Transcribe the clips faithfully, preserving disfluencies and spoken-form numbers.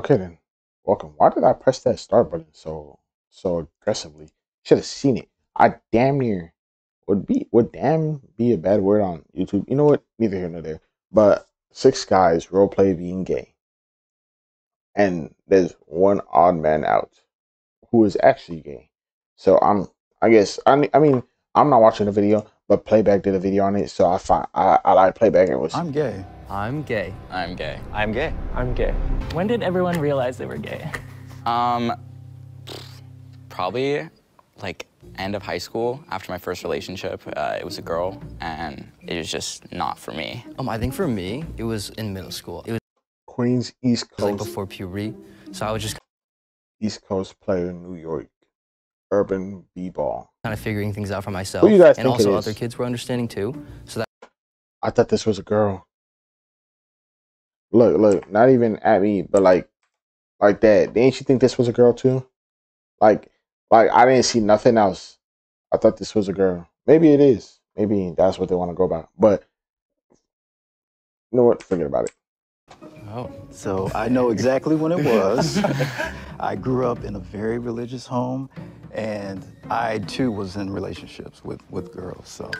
Okay then, welcome. Why did I press that start button so so aggressively? Should have seen it. I damn near would be would damn be a bad word on YouTube. You know what? Neither here nor there. But six guys roleplay being gay, and there's one odd man out who is actually gay. So I'm I guess I I mean I'm not watching the video, but Playback did a video on it. So I find I I like Playback and was I'm gay. I'm gay. I'm gay. I'm gay. I'm gay. When did everyone realize they were gay? Um, probably like end of high school after my first relationship. Uh, it was a girl, and it was just not for me. Um, I think for me, it was in middle school. It was Queens, East Coast. Like before puberty, so I was just East Coast player, New York, urban b-ball. Kind of figuring things out for myself. Who you guys and think also it is? Other kids were understanding too. So that I thought this was a girl. Look, look, not even at me, but like, like that. Didn't you think this was a girl too? Like, like I didn't see nothing else. I thought this was a girl. Maybe it is. Maybe that's what they want to go about. But you know what? Forget about it. Oh, so I know exactly when it was. I grew up in a very religious home, and I too was in relationships with with girls. So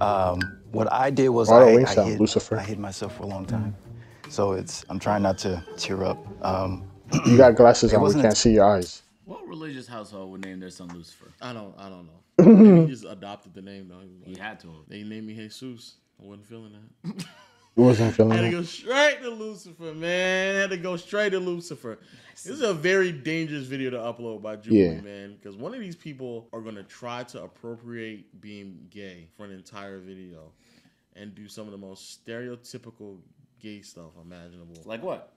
um, what I did was I, I, I, hid, Lucifer. I hid myself for a long time. Mm-hmm. So it's, I'm trying not to tear up. Um, you got glasses on, we can't see your eyes. What religious household would name their son Lucifer? I don't, I don't know. Maybe he just adopted the name though. He, he had to. They named me Jesus. I wasn't feeling that. You wasn't feeling that? I had to go straight to Lucifer, man. I had to go straight to Lucifer. This is a very dangerous video to upload by Jubilee, yeah. man. Because one of these people are going to try to appropriate being gay for an entire video and do some of the most stereotypical gay stuff imaginable. Like what?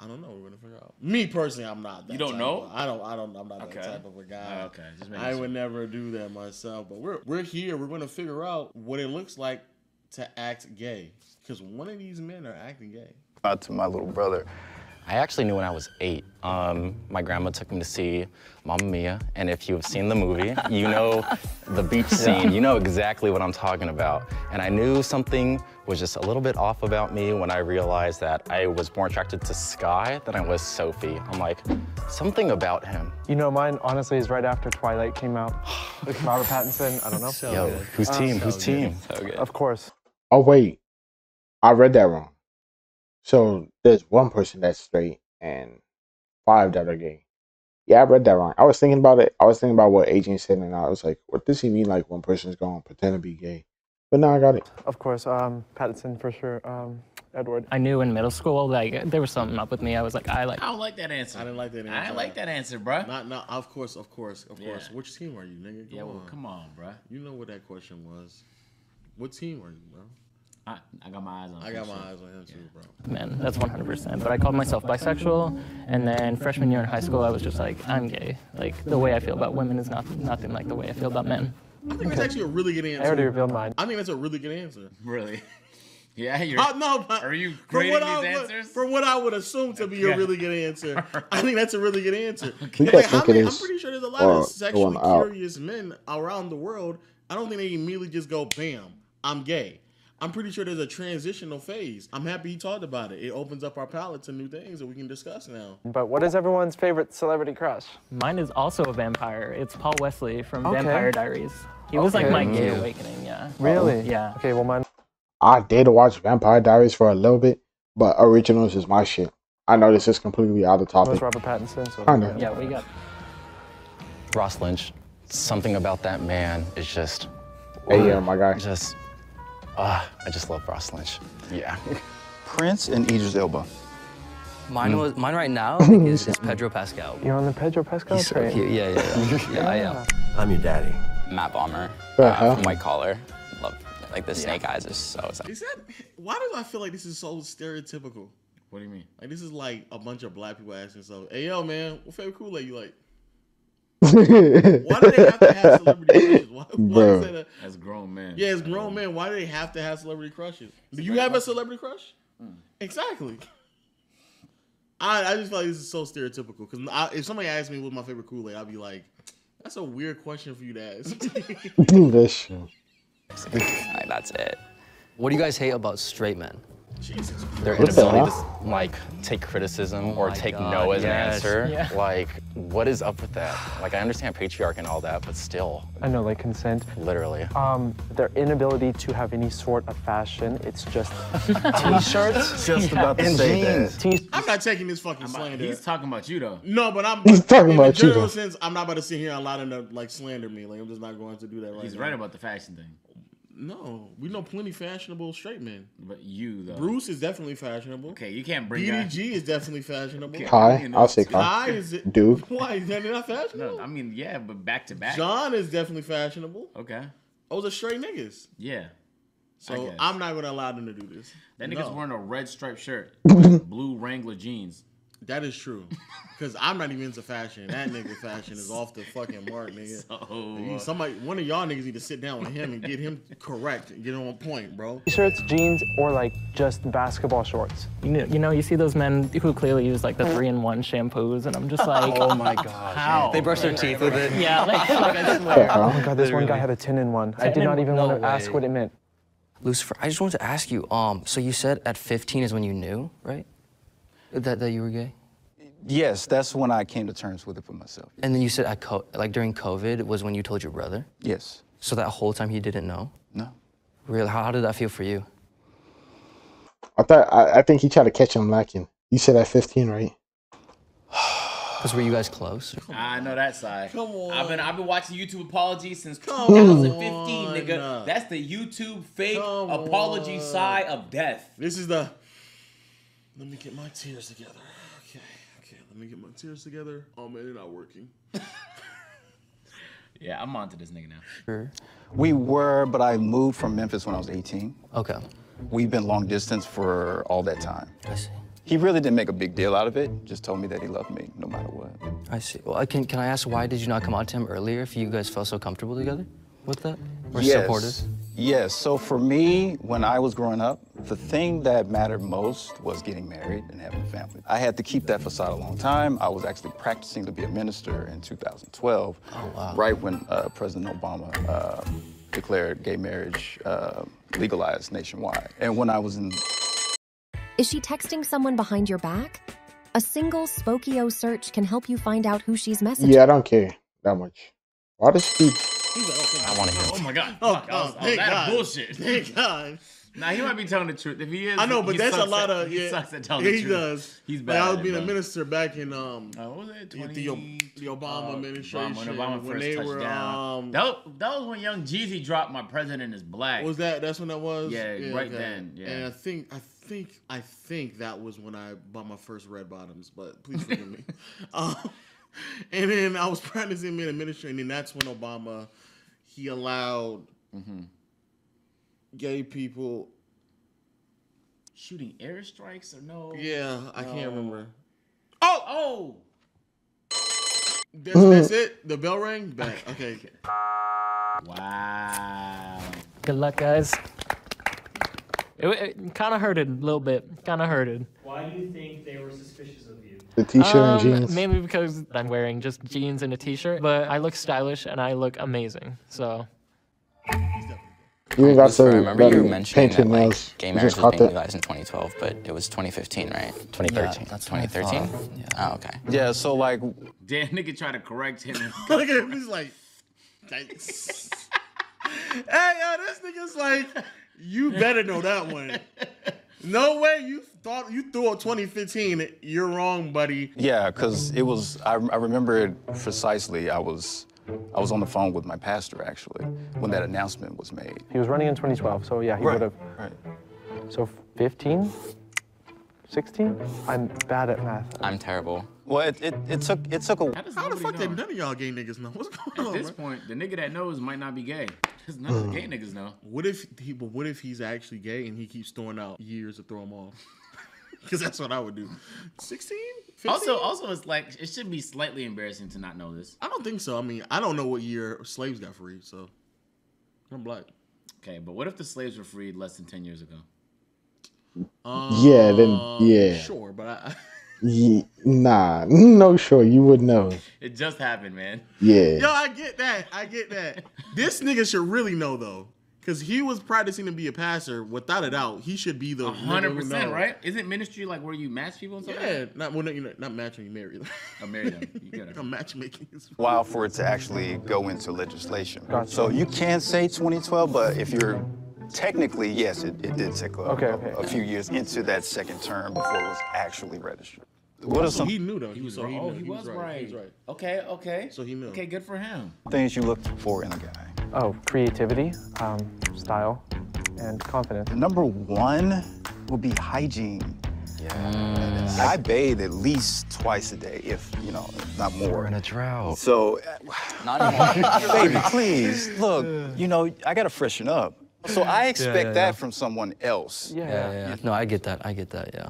I don't know. We're gonna figure out. Me personally, I'm not. That you don't know? Of, I don't. I don't. I'm not okay. that type of a guy. Okay. Just I would never do that myself. But we're we're here. We're gonna figure out what it looks like to act gay, because one of these men are acting gay. Out to my little brother. I actually knew when I was eight. Um, my grandma took me to see Mamma Mia, and if you've seen the movie, you know the beach scene. You know exactly what I'm talking about. And I knew something was just a little bit off about me when I realized that I was more attracted to Sky than I was Sophie. I'm like, something about him. You know, mine honestly is right after Twilight came out. Robert Pattinson, I don't know. So Yo, good. who's team? Um, so who's good. team? So good. Of course. Oh wait, I read that wrong. So there's one person that's straight and five that are gay. Yeah, I read that wrong. I was thinking about it. I was thinking about what Adrian said, and I was like, what does he mean, like one person's going to pretend to be gay? But now I got it. Of course, um, Pattinson for sure. Um, Edward. I knew in middle school, like, there was something up with me. I was like, I like. I don't like that answer. I didn't like that answer. I didn't like that answer, bruh. Not, not, of course, of course, of yeah. course. Which team are you, nigga? Go yeah, well, on. come on, bruh. You know what that question was. What team are you, bro? I, I got my eyes on him. I got my eyes on him too, bro. Man, that's one hundred percent. But I called myself bisexual, and then freshman year in high school, I was just like, I'm gay. Like, the way I feel about women is not nothing like the way I feel about men. I think that's actually a really good answer. I already revealed mine. I think that's a really good answer. Really? Yeah, you're... Uh, no, but are you grading these I, answers? For what I would assume to be okay. a really good answer. I think that's a really good answer. Okay. Like, how many, I'm pretty sure there's a lot uh, of sexually curious men around the world. I don't think they immediately just go, bam, I'm gay. I'm pretty sure there's a transitional phase. I'm happy he talked about it. It opens up our palette to new things that we can discuss now. But what is everyone's favorite celebrity crush? Mine is also a vampire. It's Paul Wesley from okay. Vampire Diaries. He okay. was like my gay awakening, yeah. Really? Uh-oh. Yeah. Okay, well mine. I did watch Vampire Diaries for a little bit, but Originals is my shit. I know this is completely out of topic. It was Robert Pattinson. So I know. Yeah, we got Ross Lynch. Something about that man is just. Hey, yeah, my guy. Just. Ah, uh, I just love Ross Lynch. Yeah. Prince and Idris Elba. Mine mm. was mine right now is, is Pedro Pascal. You're on the Pedro Pascal He's train. So cute. Yeah, yeah, yeah. yeah, yeah. I am. I'm your daddy. Matt Bomber uh, uh-huh. from White Collar. Love like the snake yeah. eyes are so. Sad. Is that? Why do I feel like this is so stereotypical? What do you mean? Like this is like a bunch of black people asking themselves, "Hey, yo, man, what favorite Kool-Aid you like?" Why do they have to have celebrity crushes? Why, why is that a, As grown men. Yeah, as grown men, why do they have to have celebrity crushes? Do you have a celebrity crush? Hmm. Exactly. I, I just feel like this is so stereotypical. Because if somebody asked me what's my favorite Kool-Aid, I'd be like, that's a weird question for you to ask. That's it. What do you guys hate about straight men? Jesus. Their inability to like take criticism or take no as an answer. Like, what is up with that? Like, I understand patriarchy and all that, but still. I know, like consent. Literally. Um, their inability to have any sort of fashion. It's just t-shirts. Just about to say that. I'm not taking this fucking slander. He's talking about you though. No, but I'm talking about you. In a general sense, I'm not about to sit here and allow them to like slander me. Like, I'm just not going to do that right now. He's right about the fashion thing. No, we know plenty fashionable straight men. But you though. Bruce is definitely fashionable. Okay, you can't bring that. D D G is definitely fashionable. Okay, Kai, you know, I'll say Kai. Kai is it, dude. Why is that not fashionable? No, I mean, yeah, but back to back. John is definitely fashionable. Okay. Those are straight niggas. Yeah. So I'm not gonna allow them to do this. That nigga's no. wearing a red striped shirt, with blue Wrangler jeans. That is true, because I'm not even into fashion. That nigga fashion is off the fucking mark, nigga. So, somebody, one of y'all niggas need to sit down with him and get him correct and get him on point, bro. T-shirts, jeans, or like just basketball shorts. You know, you know, you see those men who clearly use like the three in one shampoos, and I'm just like, oh my god, how? They brush their teeth with it. Yeah, like, like I swear. Oh my god, this Literally. one guy had a ten in one. I did not even no want to way. ask what it meant. Lucifer, I just wanted to ask you. Um, so you said at fifteen is when you knew, right? That, that you were gay? Yes, that's when I came to terms with it for myself. And then you said, I co like during COVID was when you told your brother? Yes. So that whole time he didn't know? No. Really? How, how did that feel for you? I thought, I, I think he tried to catch him lacking. You said at fifteen, right? Because were you guys close? I know that side. Come on. I've been, I've been watching YouTube apologies since twenty fifteen, nigga. Nah. That's the YouTube fake Come apology on. side of death. This is the... Let me get my tears together. Okay, okay, let me get my tears together. Oh man, they're not working. Yeah, I'm on to this nigga now. Sure. We were, but I moved from Memphis when I was eighteen. Okay. We've been long distance for all that time. I see. He really didn't make a big deal out of it. Just told me that he loved me no matter what. I see. Well, I can, can I ask why did you not come out to him earlier if you guys felt so comfortable together with that? Or yes. supportive? Yes, so for me, when I was growing up, the thing that mattered most was getting married and having a family. I had to keep that facade a long time. I was actually practicing to be a minister in two thousand twelve, oh, wow. right when uh, President Obama uh, declared gay marriage uh, legalized nationwide. And when I was in... Is she texting someone behind your back? A single Spokio search can help you find out who she's messaging. Yeah, I don't care that much. Why does she... I want to hear. Oh my god! Oh, oh, oh that bullshit! Thank God. Now nah, he might be telling the truth. If he is, I know, but that's a lot at, of. Yeah, he sucks at telling yeah, the he truth. does. He's bad. Like, I was being a minister back in um. Uh, what was it? twenty the, the Obama uh, administration. Obama, when Obama when first they touched were, down. Um, that, that was when Young Jeezy dropped "My President Is Black." Was that? That's when that was. Yeah, yeah right okay. then. Yeah. And I think I think I think that was when I bought my first red bottoms. But please forgive me. Um, and then I was practicing being a minister, and then that's when Obama. He allowed mm-hmm. gay people shooting airstrikes or no? Yeah, I no. can't remember. Oh, oh! That's, that's it? The bell rang? Back. Okay. okay. Wow. Good luck, guys. It, it kind of hurted a little bit. Kind of hurted. Why do you think they were suspicious of you? The t-shirt um, and jeans. Mainly because I'm wearing just jeans and a t-shirt, but I look stylish and I look amazing. So. You got to remember you mentioned that like, gay marriage was being legalized in twenty twelve, but it was twenty fifteen, right? twenty thirteen. Yeah, that's twenty thirteen. Yeah. Oh, okay. Yeah. So like, damn nigga try to correct him. Look at him. He's like, thanks. Hey, yo, this nigga's like, you better know that one. No way you thought you threw out twenty fifteen. You're wrong, buddy. Yeah, because it was, I, I remember it precisely. I was I was on the phone with my pastor, actually, when that announcement was made. He was running in twenty twelve, so yeah, he right, would have. Right. So fifteen? sixteen? I'm bad at math. I'm terrible. Well, it, it, it took it took a... How, How the fuck know? did none of y'all gay niggas know? What's going at on, At this bro? point, the nigga that knows might not be gay. Because none of the gay niggas know. What if he? But what if he's actually gay and he keeps throwing out years to throw him off? Because that's what I would do. Sixteen? Also, also, it's like it should be slightly embarrassing to not know this. I don't think so. I mean, I don't know what year slaves got freed, so I'm black. Okay, but what if the slaves were freed less than ten years ago? Um, yeah, then yeah. Sure, but I. Yeah, nah, no, sure, you would know. It just happened, man. Yeah. Yo, I get that. I get that. This nigga should really know, though. Because he was practicing to be a pastor. Without a doubt, he should be the one hundred percent, right? Isn't ministry like where you match people and stuff? Yeah, like? not, well, not, not matching, you marry them. I marry them. You got to matchmaking. Wow, for it to actually go into legislation. Gotcha. So you can say twenty twelve, but if you're technically, yes, it, it did take a, okay, a, okay. a few years into that second term before it was actually registered. What are some? He knew though. He was. So he oh, knew. He, he was, was right. right. He was right. Okay. Okay. So he knew. Okay. Good for him. Things you look for in a guy. Oh, creativity, um, style, and confidence. Number one will be hygiene. Yeah. Mm. I bathe at least twice a day, if you know, not more. We're in a drought. So, not anymore. Baby, please look. You know, I gotta freshen up. So I expect yeah, yeah, that yeah. from someone else. Yeah. Yeah, yeah. No, I get that. I get that. Yeah.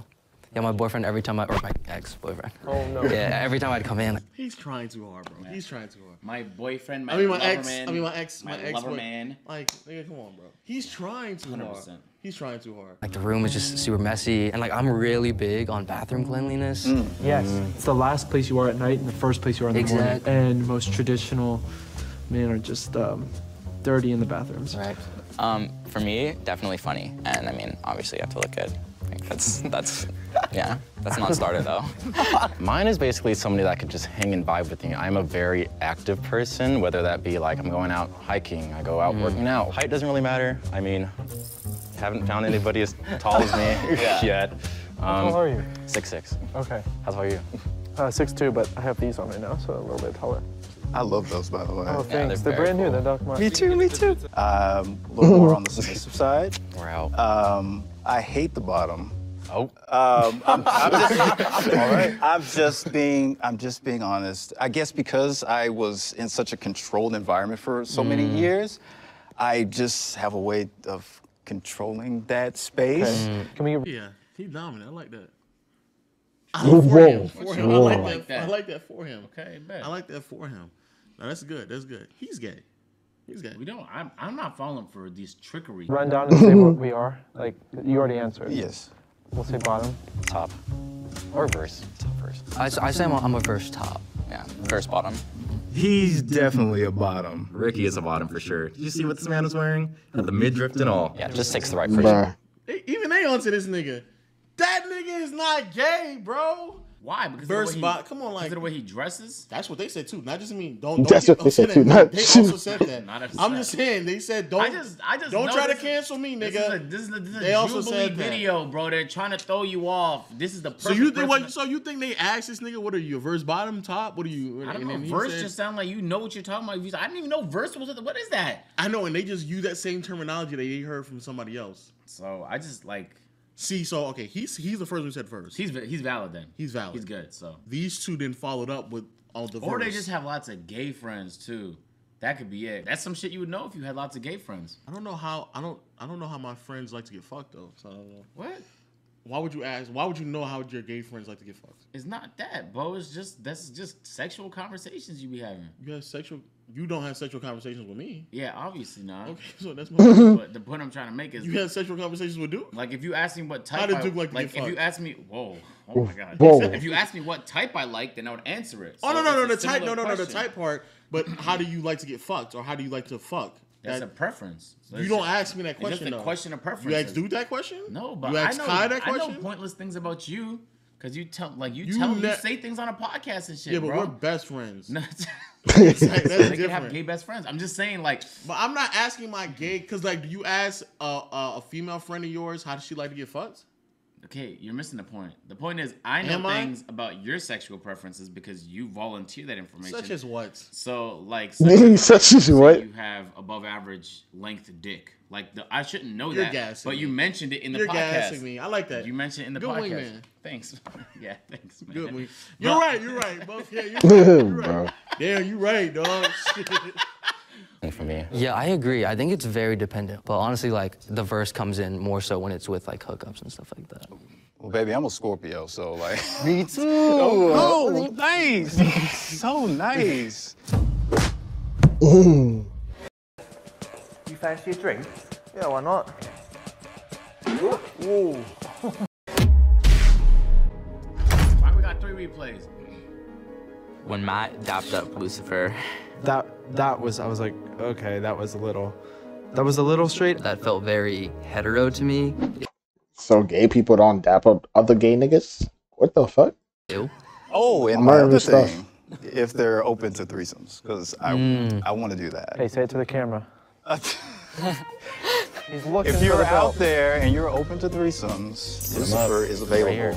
Yeah, my boyfriend, every time I, or my ex-boyfriend. Oh, no. Yeah, every time I'd come in. He's trying too hard, bro. He's trying too hard. My boyfriend, my I mean, my ex, man, I mean, my ex, my, my ex lover man. Like, nigga, come on, bro. He's trying too one hundred percent. Hard. He's trying too hard. Like, the room is just super messy. And, like, I'm really big on bathroom cleanliness. Mm. Yes. Mm. It's the last place you are at night and the first place you are in the exactly. morning. And most traditional men are just um, dirty in the bathrooms. Right. Um, for me, definitely funny. And, I mean, obviously, you have to look good. Like, that's, that's, yeah, that's not started though. Mine is basically somebody that could just hang and vibe with me. I'm a very active person, whether that be like I'm going out hiking, I go out mm. working out. Height doesn't really matter. I mean, haven't found anybody as tall as me yeah. yet. Um, How tall are you? six six. Okay. How tall are you? Uh, six two, but I have these on right now, so a little bit taller. I love those, by the way. Oh, thanks. Yeah, they're, they're brand cool. new, they're Doc Martens. Me too, me too. Um, a little more on the submissive side. We're out. Um, I hate the bottom. Oh. Um, I'm, I'm, just, I'm, all right. I'm just being, I'm just being honest. I guess because I was in such a controlled environment for so mm. many years, I just have a way of controlling that space. Okay. Can we? Yeah, he's dominant. I like that. I like, for him, for him. I like that. I like that for him. Okay, bet. I like that for him. No, that's good. That's good. He's gay. He's gay. We don't. I'm. I'm not falling for these trickery. Run down and say what we are. Like you already answered. Yes. We'll say bottom. Top. Or verse. Top verse. I, I say I'm a, I'm a verse top. Yeah, verse bottom. He's definitely a bottom. Ricky is a bottom for sure. Did you see what this man was wearing? And the midriff and all. Yeah, just takes the right person. Even they onto this nigga. That nigga is not gay, bro. Why? Because verse of the way he, come on, like the way he dresses. That's what they said too. Not just me. Don't. don't that's get, what they said too. Not they also said that. Not I'm just saying. They said don't. I just, I just don't try to cancel me, nigga. This is a, this is a, this is they a also said video, that. Bro. They're trying to throw you off. This is the perfect so you think what, so you think they asked this nigga? What are you? Verse bottom top? What are you? What, I don't know. Verse said, just sound like you know what you're talking about. I didn't even know verse was. What is that? I know, and they just use that same terminology that they heard from somebody else. So I just like. See, so, okay, he's he's the first one who said first. He's he's valid then. He's valid. He's good, so. These two then followed up with all the Or verse. They just have lots of gay friends, too. That could be it. That's some shit you would know if you had lots of gay friends. I don't know how, I don't, I don't know how my friends like to get fucked, though, so I don't know. What? Why would you ask, why would you know how your gay friends like to get fucked? It's not that, bro. It's just, that's just sexual conversations you be having. You have sexual, you don't have sexual conversations with me. Yeah, obviously not. Okay, so that's my point. But the point I'm trying to make is you have sexual conversations with Duke? Like if you ask me what type how did Duke I, like to like get if fucked? You ask me whoa, oh my god. Whoa. If you ask me what type I like, then I would answer it. So oh no no no the type no no question. no the type part, but how do you like to get fucked or how do you like to fuck? That's that, a preference. So you don't ask me that question. It's just a though. question of preference. You ask Duke that question? No, but you ask I know Kai that question? I know pointless things about you because you tell like you, you tell you say things on a podcast and shit. Yeah, but bro. we're best friends. Like, that's they can have gay best friends. I'm just saying, like, but I'm not asking my gay because, like, do you ask a, a, a female friend of yours how does she like to get fucked? Okay, you're missing the point. The point is, I know Am things I? about your sexual preferences because you volunteer that information. Such as what? So, like, such, such as what? You have above average length dick. Like, the, I shouldn't know you're that, but me. you mentioned it in the you're podcast. You're gassing me. I like that. You mentioned it in the Good podcast. Good wingman. Thanks. Yeah, thanks, man. Good wingman. You're right. You're right. Both. Yeah, you're right. You're right. Damn, you're right, dog. Shit. For me. Yeah, I agree. I think it's very dependent. But honestly, like, the verse comes in more so when it's with, like, hookups and stuff like that. Well, baby, I'm a Scorpio, so, like... Me too! Oh, oh nice! So nice! You fancy a drink? Yeah, why not? Ooh. Why we got three replays? When Matt dapped up Lucifer... That, that was, I was like, okay, that was a little. that was a little straight. That felt very hetero to me. So gay people don't dap up other gay niggas? What the fuck? Ew. Oh, and my other thing, if they're open to threesomes, because I, mm. I want to do that. Hey, say it to the camera. He's looking if you're out there and you're open to threesomes, Lucifer is available.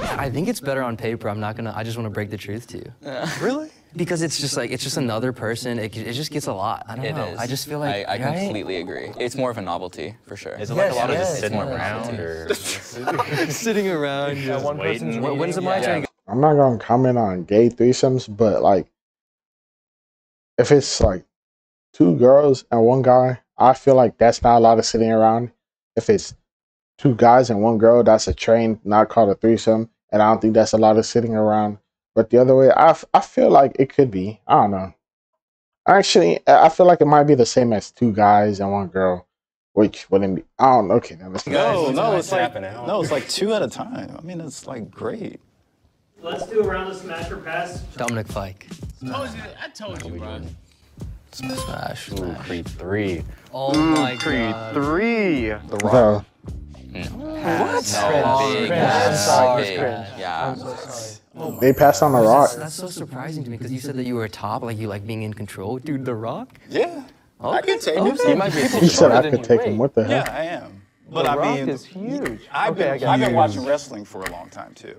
I think it's better on paper. I'm not gonna. I just want to break the truth to you. Uh, really? Because it's just like it's just another person. It, it just gets a lot. I don't it know. Is. I just feel like I, I right? completely agree. It's more of a novelty for sure. Is it yes, like a lot yes. of just sitting around or sitting around just, just one waiting? Waiting. When's the yeah. my turn? I'm not gonna comment on gay threesomes, but like, if it's like two girls and one guy, I feel like that's not a lot of sitting around. If it's two guys and one girl, that's a train, not called a threesome, and I don't think that's a lot of sitting around. But the other way, I, f I feel like it could be. I don't know. Actually, I feel like it might be the same as two guys and one girl, which wouldn't be. I don't know. Okay, no, no, no, it's like no, it's like two at a time. I mean, it's like great. Let's do a round of smash or pass. Dominic Fike. Smash. I told you, bro. Smash. Ooh, Creed three. Oh Ooh, my Creed God. Creed three. The Rock. Mm. What? No. Big. That's that's big. Yeah. Oh, they passed on The Rock. That's, that's so surprising to me because you said that you were a top, like you like being in control. Dude, The Rock? Yeah. Okay. I can take him. Okay. You might be you said I could take him. What the hell? Yeah, I am. But the I Rock mean, is huge. I've okay, been, I've been watching wrestling for a long time too.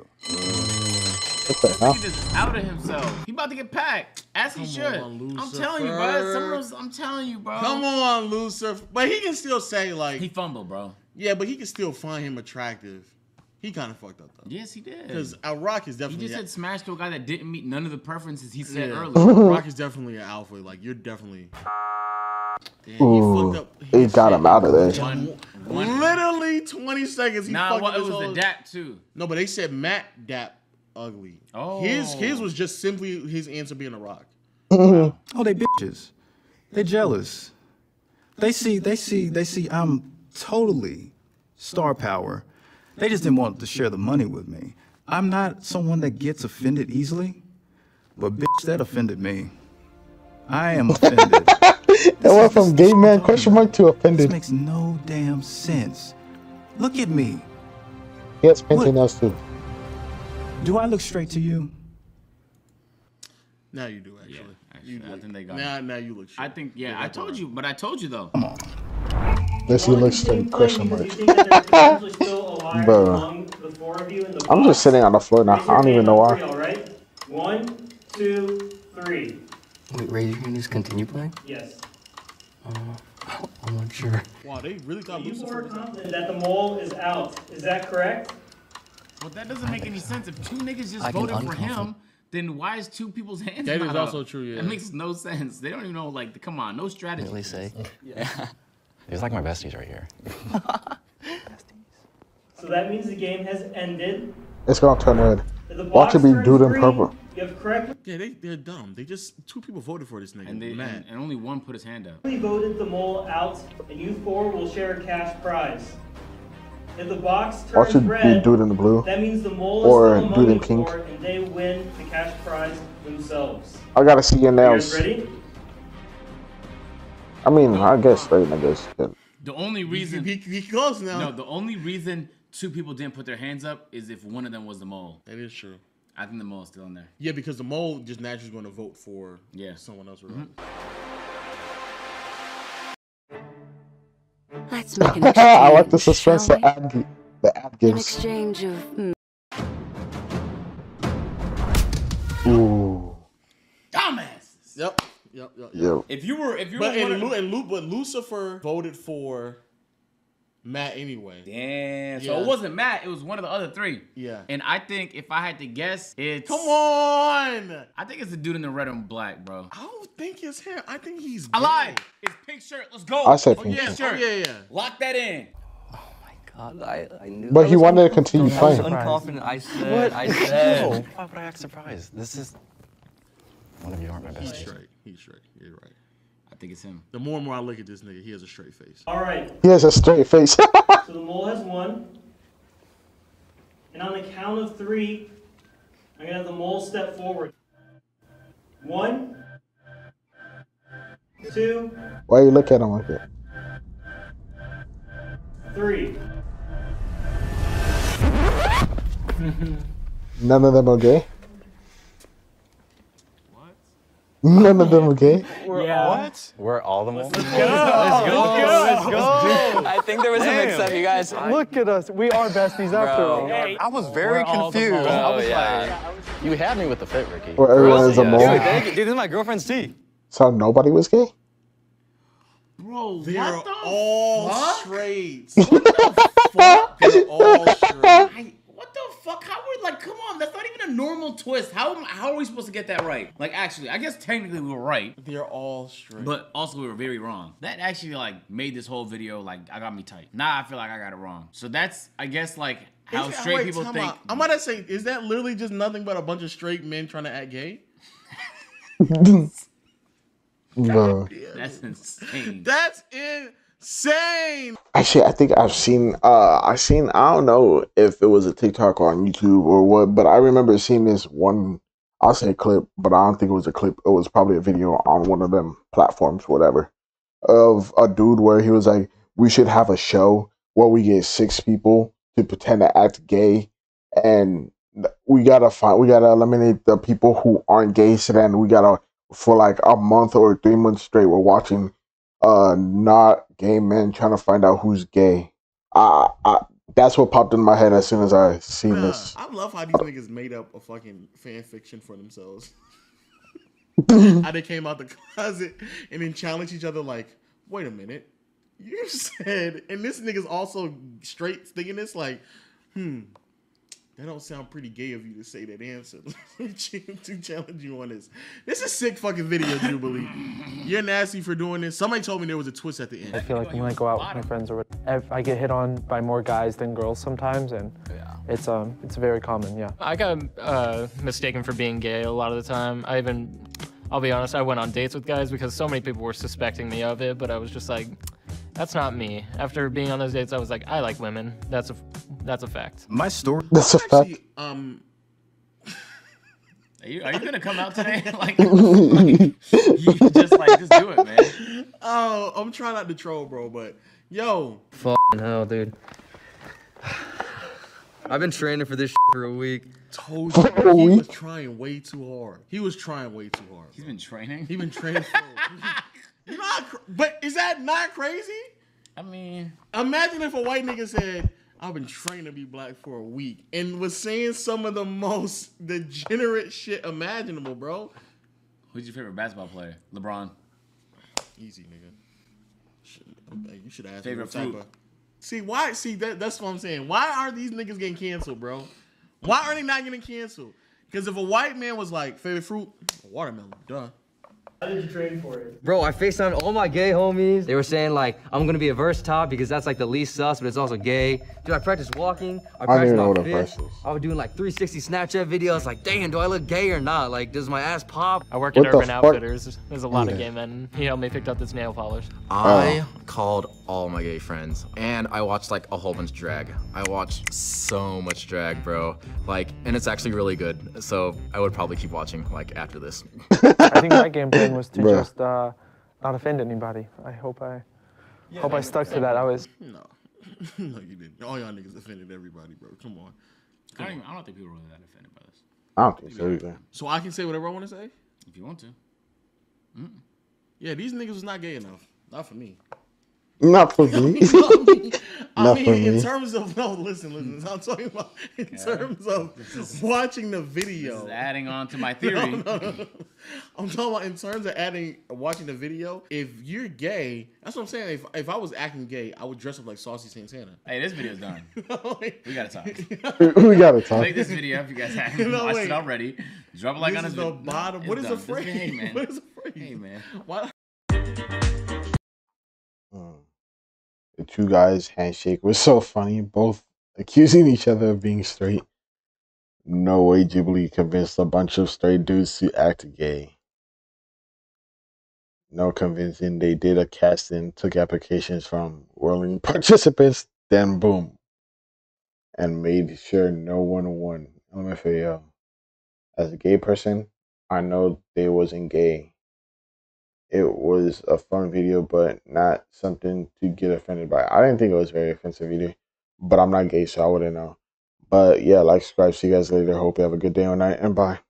What the hell? He's just out of himself. He about to get packed, as he Come should. On, I'm telling you, bro. Some of those, I'm telling you, bro. Come on, Lucifer. But he can still say like he fumbled, bro. Yeah, but he can still find him attractive. He kind of fucked up though. Yes, he did. Because a Rock is definitely. He just said smash to a guy that didn't meet none of the preferences he said yeah. earlier. Rock is definitely an alpha. Like you're definitely. Damn, Ooh, he, fucked up he got him out of there. One, one, literally twenty seconds. He nah, fucked well, it was whole... the dap too. No, but they said Matt dap ugly. Oh, his his was just simply his answer being a Rock. Wow. Oh, they bitches. They jealous. They see they see they see I'm totally star power. They just didn't want to share the money with me. I'm not someone that gets offended easily, but bitch, that offended me. I am offended. That went from gay man question mark to offended. This makes no damn sense. Look at me. He has fingernails too. Do I look straight to you? Now you do actually. Yeah, actually you do. I think they got now. It. Now you look straight. I think yeah. I told you, but I told you though. Come on. Unless you look straight question mark. Bro, I'm just sitting on the floor now. I don't even know why. All right. One, two, three. Wait, Ray, you can just continue playing? Yes. Uh, I'm not sure. Wow, they really got you more confident that the mole is out. Is that correct? Well, that doesn't make any sense. If two niggas just voted for him, then why is two people's hands not up? That is also true, yeah. That makes no sense. They don't even know, like, come on, no strategy. Really say. Yeah. It's like my besties right here. So that means the game has ended. It's gonna turn red. Watch it be dude in purple. You have correct. Yeah, they, they're dumb. They just, two people voted for this nigga. And, they, and, and only one put his hand up. We voted the mole out, and you four will share a cash prize. If the box turns red, dude in the blue, that means the mole or is dude in pink, and they win the cash prize themselves. I gotta see your nails. You guys ready? I mean, I guess straight niggas. Yeah. The only reason he, he, he goes now. No, the only reason two people didn't put their hands up is if one of them was the mole. That is true. I think the mole's still in there. Yeah, because the mole just naturally is going to vote for yeah. someone else. Mm-hmm. Let's make an exchange. I like the suspense that Ab, the Ab gives. An exchange of. Mm. Ooh. Dumbasses. Yep. Yep, yep, yep. Yep. If you were, if you but were, and, Lu and Lu but Lucifer voted for Matt anyway. Damn. Yeah. So it wasn't Matt. It was one of the other three. Yeah. And I think if I had to guess, it's come on. I think it's the dude in the red and black, bro. I don't think it's him. I think he's I lied. It's pink shirt. Let's go. I said oh, pink yeah, shirt. Sure. Oh, yeah, yeah. Lock that in. God, I, I knew. But I he wanted to continue playing. I was unconfident. I said. What? I said. No. Why would I act surprised? This is. One of you aren't my best. He's straight. He's straight. You're right. I think it's him. The more and more I look at this nigga, he has a straight face. All right. He has a straight face. So the mole has won. And on the count of three, I'm going to have the mole step forward. One, two. Why you look at him like that? Three. None of them are gay? What? None of them are gay? We're yeah. all, what? We're all the Muslims. Let's go! Let's go! Let's go! Let's go. Let's go. I think there was Damn. a mix-up, you guys. Look at us. We are besties after all. Hey. I was very We're confused. Oh, I was yeah. like, you had me with the fit, Ricky. Where everyone is a mole. Dude, thank you. Dude, this is my girlfriend's tea. So nobody was gay? Bro, they're what the all fuck? straight. What the fuck? They're all straight. I, what the fuck? How we're like, come on, that's not even a normal twist. How how are we supposed to get that right? Like, actually, I guess technically we were right. They're all straight. But also we were very wrong. That actually like made this whole video like I got me tight. Now I feel like I got it wrong. So that's I guess like how is, straight wait, people think. Out. I'm about to say, is that literally just nothing but a bunch of straight men trying to act gay? No. That's insane. That's insane. Actually, I think I've seen, uh, I've seen, I don't know if it was a TikTok or on YouTube or what, but I remember seeing this one, I'll say clip, but I don't think it was a clip. It was probably a video on one of them platforms, whatever, of a dude where he was like, we should have a show where we get six people to pretend to act gay, and we gotta find, we gotta eliminate the people who aren't gay, so then we gotta, for like a month or three months straight, we're watching uh not gay men trying to find out who's gay. I, I that's what popped in my head as soon as I seen uh, this. I love how these uh, niggas made up a fucking fan fiction for themselves. How they came out the closet and then challenged each other like, wait a minute, you said, and this nigga's also straight thinking this like, hmm, that don't sound pretty gay of you to say that answer. To challenge you on this. This is a sick fucking video, Jubilee. You're nasty for doing this. Somebody told me there was a twist at the end. I feel like when I go out with my friends or whatever, I get hit on by more guys than girls sometimes, and yeah. it's um it's very common, yeah. I got uh, mistaken for being gay a lot of the time. I even, I'll be honest, I went on dates with guys because so many people were suspecting me of it, but I was just like, that's not me. After being on those dates, I was like, I like women. That's a, that's a fact. My story. That's a fact. Um, are you are you gonna come out today? Like, like, you just like just do it, man. Oh, I'm trying not to troll, bro. But yo, fucking hell, dude. I've been training for this shit for a week. Told you, he week? was trying way too hard. He was trying way too hard. Bro. He's been training. He's been training. For You're not, but is that not crazy? I mean, imagine if a white nigga said, I've been trained to be black for a week and was saying some of the most degenerate shit imaginable, bro. Who's your favorite basketball player? LeBron. Easy, nigga. Should, you should ask favorite me. Favorite See, why? See, that, that's what I'm saying. Why are these niggas getting canceled, bro? Why are they not getting canceled? Because if a white man was like, favorite fruit, watermelon, duh. How did you train for it? Bro, I FaceTimed all my gay homies. They were saying like, I'm gonna be a verse top because that's like the least sus, but it's also gay. Dude, I practiced walking. I practiced I my fish. I was doing like three sixty Snapchat videos. Like, damn, do I look gay or not? Like, does my ass pop? I work what at Urban fuck? Outfitters. There's a lot yeah. of gay men. He helped me pick up this nail polish. I oh. called all my gay friends and I watched like a whole bunch of drag. I watched so much drag, bro. Like, and it's actually really good. So I would probably keep watching like after this. I think my game plan was to Bruh. just uh, not offend anybody. I hope I yeah, hope I stuck to that. I was no, no, you didn't. All y'all niggas offended everybody, bro. Come on. Come I, don't even, I don't think people were really that offended by this. I don't think so either. So I can say whatever I want to say if you want to. Mm -mm. Yeah, these niggas was not gay enough. Not for me. Not for me. I Not mean, for me. in terms of no, listen, listen. I'm talking about in yeah. terms of is, watching the video. This is adding on to my theory. No, no, no. I'm talking about in terms of adding watching the video. If you're gay, that's what I'm saying. If if I was acting gay, I would dress up like Saucy Santana. Hey, this video's done. No, we gotta talk. We gotta talk. Make this video if you guys haven't no, watched wait. it already. Drop a like this on is this the video. bottom. No, what, is a phrase? Hey, man. What is a phrase? Hey man. Why? The two guys' handshake was so funny, both accusing each other of being straight. No way Jubilee convinced a bunch of straight dudes to act gay. No convincing, they did a casting, took applications from whirling participants, then boom. And made sure no one won. L M F A O. As a gay person, I know they wasn't gay. it was a fun video, but not something to get offended by. I didn't think it was very offensive either, but I'm not gay, so I wouldn't know. But yeah, like, subscribe. See you guys later. Hope you have a good day or night, and bye.